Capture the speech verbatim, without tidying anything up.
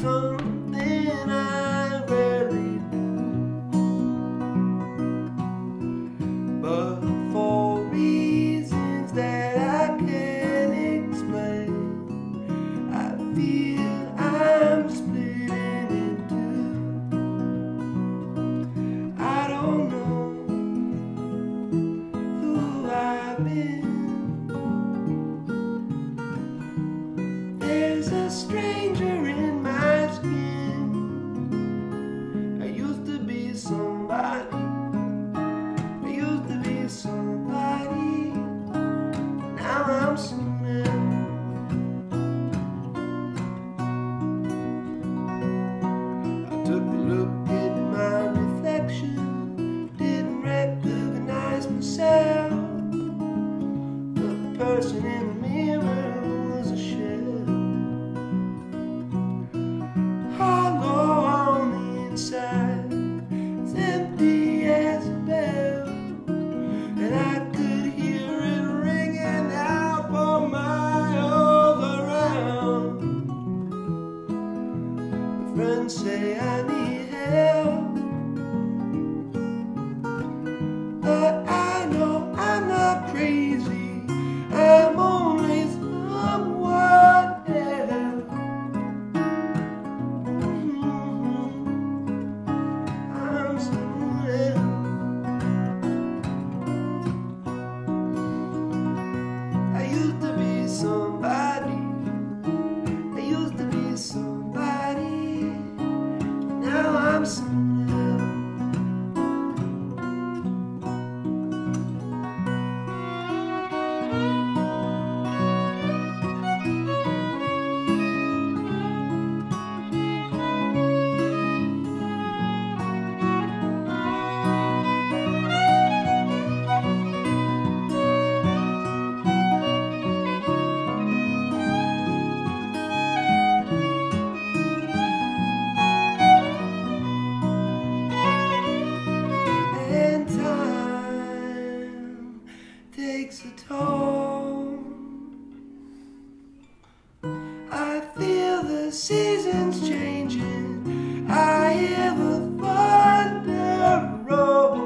something I rarely do, but for reasons that I can't explain, I feel I'm splitting in two. I don't know who I've been. There's a stranger in my skin. I used to be somebody. I used to be somebody. Now I'm someone. I took a look at my reflection. Didn't recognize myself. The person in the mirror was a shell. Friends say I need help, but I know I'm not crazy. I'm only someone else. Mm-hmm. I'm someone else. I used to be somebody. I used to be somebody. I'm someone else. Takes a toll. I feel the seasons changing. I hear the thunder roll.